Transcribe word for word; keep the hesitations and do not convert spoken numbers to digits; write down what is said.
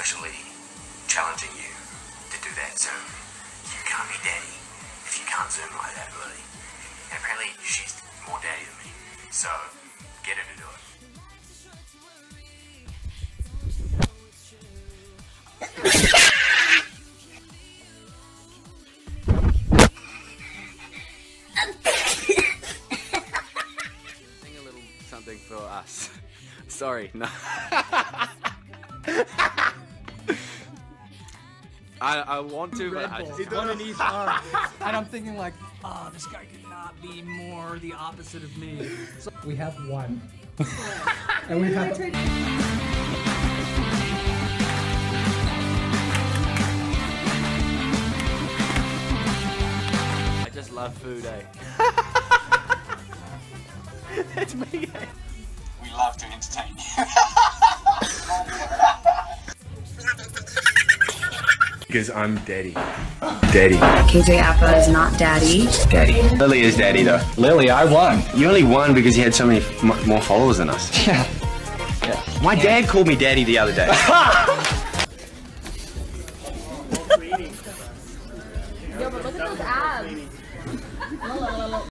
officially challenging you to do that Zoom. You can't be daddy if you can't Zoom like that, Lily. And apparently she's more daddy than me, so get her to do it. Sing a little something for us. Sorry, no. I, I want to, but I just one in each arm. And I'm thinking like, oh, this guy could not be more the opposite of me. So we have one. And we have I just love food, eh? That's me, eh? We love to entertain you. Because I'm daddy. Daddy. K J Apa is not daddy. Daddy. Lily is daddy though. Lily, I won. You only won because you had so many f more followers than us. Yeah. Yeah. My dad called me daddy the other day.